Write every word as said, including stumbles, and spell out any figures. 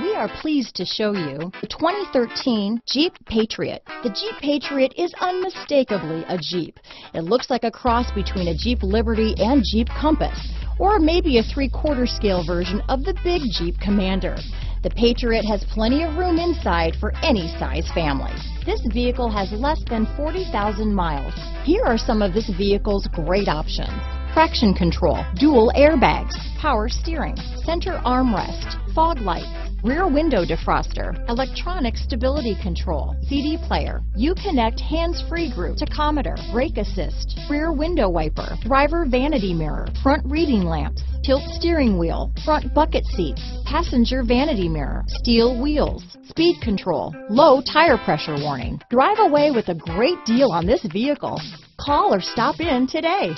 We are pleased to show you the twenty thirteen Jeep Patriot. The Jeep Patriot is unmistakably a Jeep. It looks like a cross between a Jeep Liberty and Jeep Compass, or maybe a three-quarter scale version of the big Jeep Commander. The Patriot has plenty of room inside for any size family. This vehicle has less than forty thousand miles. Here are some of this vehicle's great options: traction control, dual airbags, power steering, center armrest, fog lights, rear window defroster, electronic stability control, C D player, Uconnect hands-free group, tachometer, brake assist, rear window wiper, driver vanity mirror, front reading lamps, tilt steering wheel, front bucket seats, passenger vanity mirror, steel wheels, speed control, low tire pressure warning. Drive away with a great deal on this vehicle. Call or stop in today.